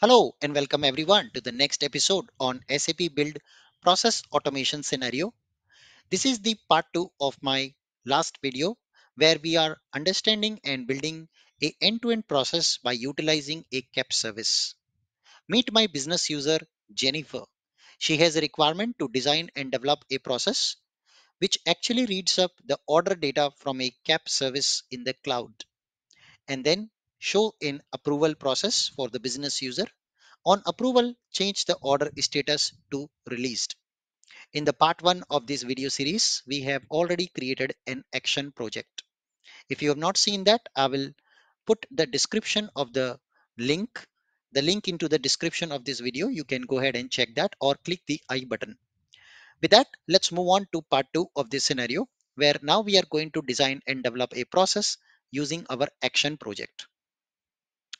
Hello and welcome everyone to the next episode on SAP Build Process Automation Scenario. This is the part 2 of my last video where we are understanding and building an end-to-end process by utilizing a CAP service. Meet my business user Jennifer. She has a requirement to design and develop a process which actually reads up the order data from a CAP service in the cloud and then show an approval process for the business user. On approval, change the order status to released. In the part 1 of this video series, we have already created an action project. If you have not seen that, I will put the description of the link into the description of this video. You can go ahead and check that or click the I button. With that, let's move on to part 2 of this scenario, where now we are going to design and develop a process using our action project.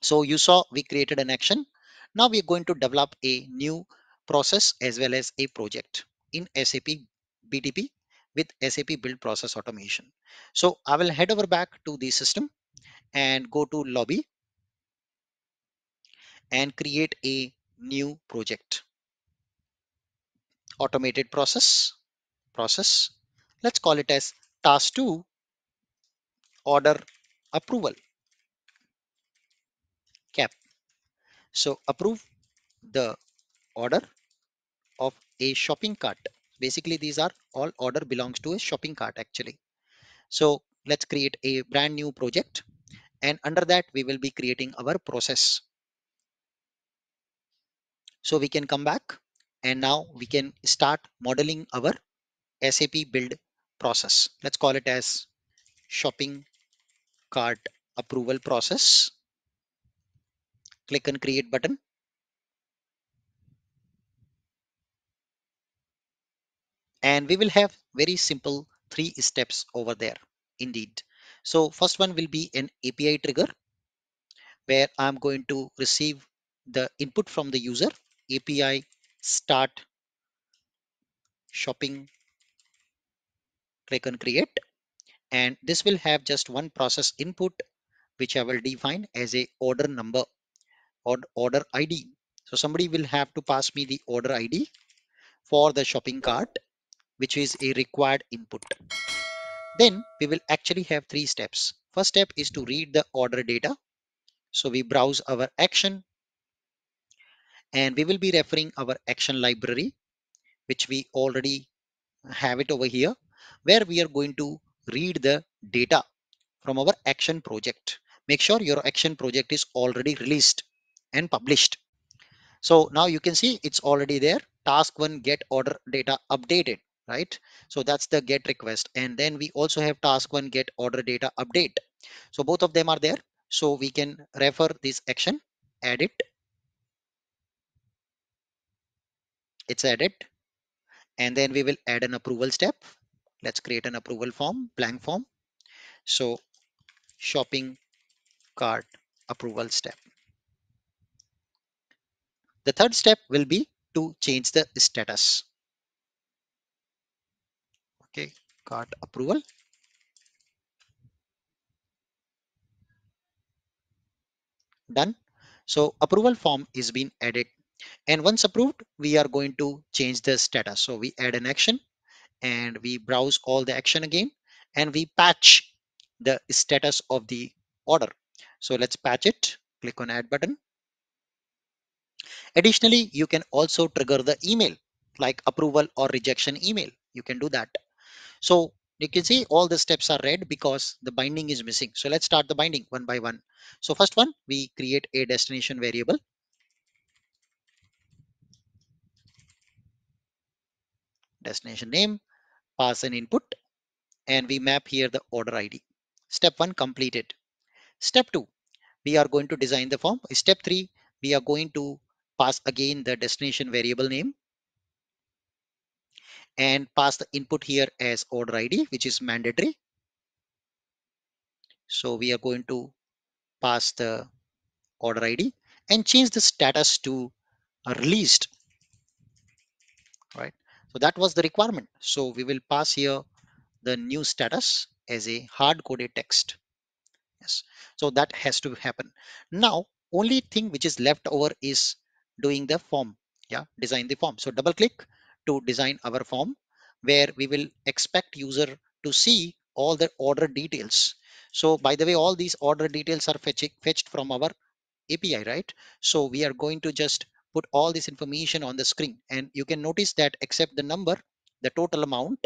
So you saw we created an action. Now we're going to develop a new process as well as a project in SAP BTP with SAP Build Process Automation. So I will head over back to the system and go to lobby and create a new project. Automated process. Let's call it as Task 2 Order Approval. CAP. So approve the order of a shopping cart. Basically, these are all order belongs to a shopping cart actually. So let's create a brand new project, and under that we will be creating our process. So we can come back and now we can start modeling our SAP build process. Let's call it as shopping cart approval process. Click on create button. And we will have very simple 3 steps over there indeed. So first one will be an API trigger where I'm going to receive the input from the user, API start shopping. Click on create. And this will have just one process input, which I will define as a order number. Or order ID. So somebody will have to pass me the order ID for the shopping cart, which is a required input. Then we will actually have 3 steps. First step is to read the order data. So we browse our action and we will be referring our action library, which we already have it over here, where we are going to read the data from our action project. Make sure your action project is already released and published. So now you can see it's already there. Task 1 get order data updated, right? So that's the get request. And then we also have task 1 get order data update. So both of them are there. So we can refer this action, add it. It's added. And then we will add an approval step. Let's create an approval form, blank form. So shopping cart approval step. The third step will be to change the status. Okay, cart approval. Done. So approval form is being added. And once approved, we are going to change the status. So we add an action and we browse all the action again and we patch the status of the order. So let's patch it. Click on add button. Additionally, you can also trigger the email like approval or rejection email. You can do that. So you can see all the steps are red because the binding is missing. So let's start the binding one by one. So first one, we create a destination variable. Destination name, pass an input, and we map here the order ID. Step 1 completed. Step 2, we are going to design the form. Step 3, we are going to pass again the destination variable name and pass the input here as order ID, which is mandatory. So we are going to pass the order ID and change the status to released. Right. So that was the requirement. So we will pass here the new status as a hard-coded text. Yes. So that has to happen. Now only thing which is left over is doing the form, design the form. So double click to design our form, where we will expect user to see all the order details. So by the way, all these order details are fetched from our API, right? So we are going to just put all this information on the screen, and you can notice that except the number, the total amount,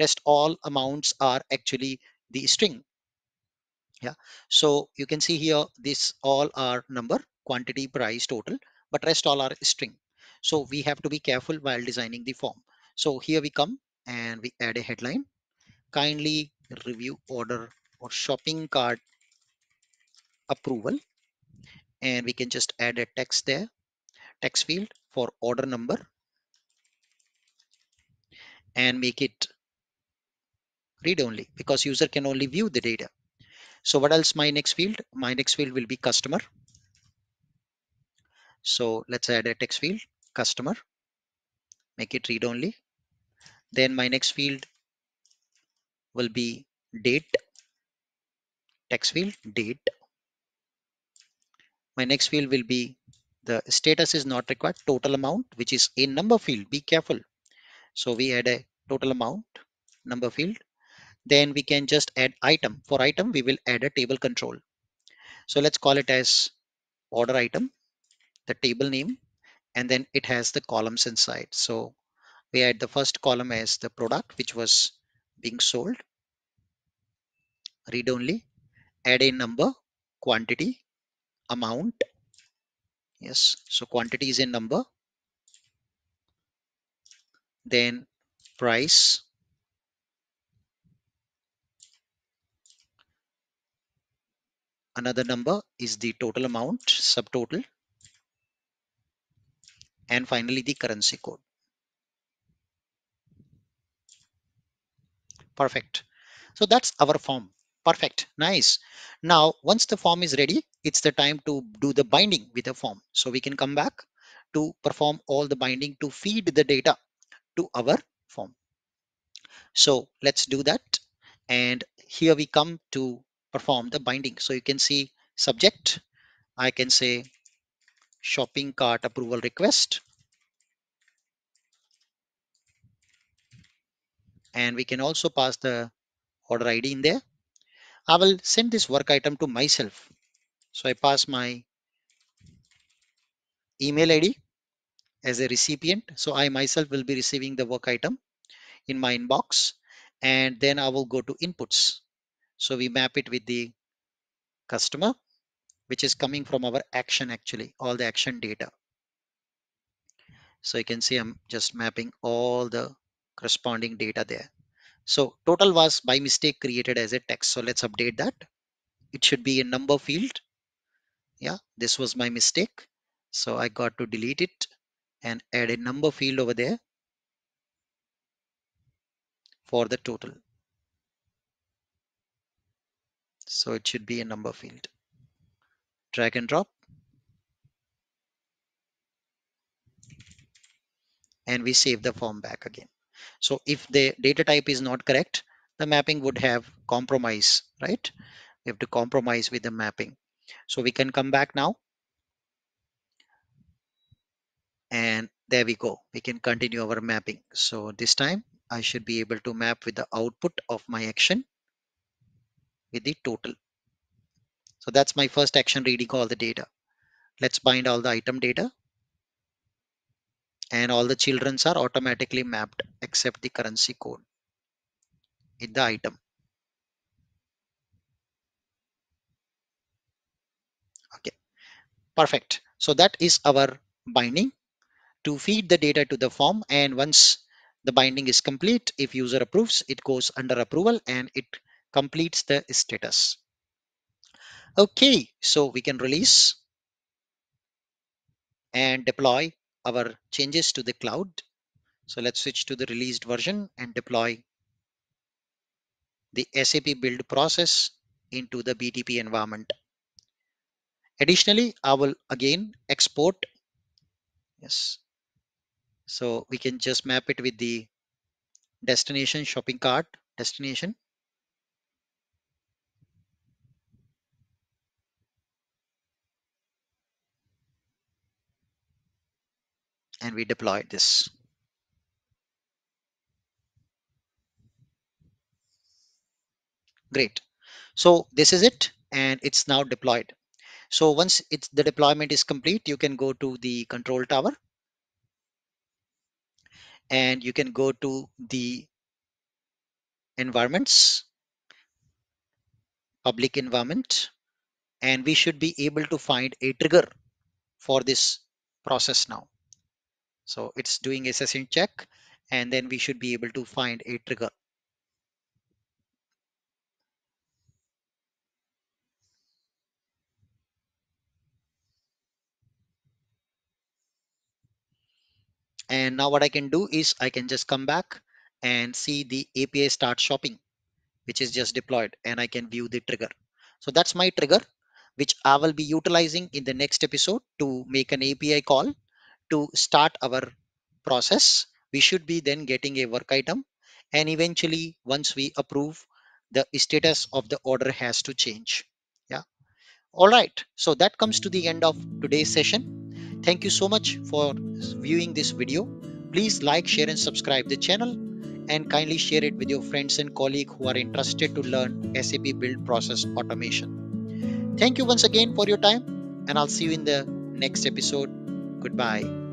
rest all amounts are actually the string. So you can see here, this all are number, quantity, price, total, but rest all are string. So we have to be careful while designing the form. So here we come and we add a headline, kindly review order or shopping cart approval, and we can just add a text there, text field for order number, and make it read only because user can only view the data. So what else? My next field, will be customer. So let's add a text field, customer, make it read only. Then my next field will be date, text field, date. My next field will be the status is not required, total amount, which is a number field, be careful. So we add a total amount, number field. Then we can just add item. For item, we will add a table control. So let's call it as order item, the table name, and then it has the columns inside. So we add the first column as the product which was being sold, read only, add a number, quantity, amount. Yes, so quantity is a number, then price, another number is the total amount, subtotal, and finally the currency code. Perfect. So that's our form. Perfect. Nice. Now, once the form is ready, it's the time to do the binding with the form. So we can come back to perform all the binding to feed the data to our form. So let's do that. And here we come to perform the binding. So you can see subject, I can say shopping cart approval request, and we can also pass the order ID in there. I will send this work item to myself, so I pass my email ID as a recipient, so I myself will be receiving the work item in my inbox, and then I will go to inputs. So we map it with the customer, which is coming from our action, actually all the action data. So you can see I'm just mapping all the corresponding data there. So total was by mistake created as a text. So let's update that. It should be a number field. Yeah, this was my mistake. So I got to delete it and add a number field over there for the total. So it should be a number field. Drag and drop. And we save the form back again. So if the data type is not correct, the mapping would have compromise, right? We have to compromise with the mapping. So we can come back now. And there we go. We can continue our mapping. So this time I should be able to map with the output of my action with the total. So that's my first action reading all the data. Let's bind all the item data, and all the childrens are automatically mapped except the currency code in the item. Okay, perfect. So that is our binding to feed the data to the form, and once the binding is complete, if user approves, it goes under approval and it completes the status. Okay, so we can release and deploy our changes to the cloud. So let's switch to the released version and deploy the SAP build process into the BTP environment. Additionally, I will again export. Yes. So we can just map it with the destination shopping cart destination. and we deploy this. Great. So this is it, and it's now deployed. So once the deployment is complete, you can go to the control tower and you can go to the environments, public environment, and we should be able to find a trigger for this process now. So it's doing a session check, and then we should be able to find a trigger. And now what I can do is I can just come back and see the API start shopping, which is just deployed, and I can view the trigger. So that's my trigger, which I will be utilizing in the next episode to make an API call to start our process. We should be then getting a work item, and eventually once we approve, the status of the order has to change. Yeah. All right. So that comes to the end of today's session. Thank you so much for viewing this video. Please like, share, and subscribe the channel, and kindly share it with your friends and colleagues who are interested to learn SAP Build Process Automation. Thank you once again for your time, and I'll see you in the next episode. Goodbye.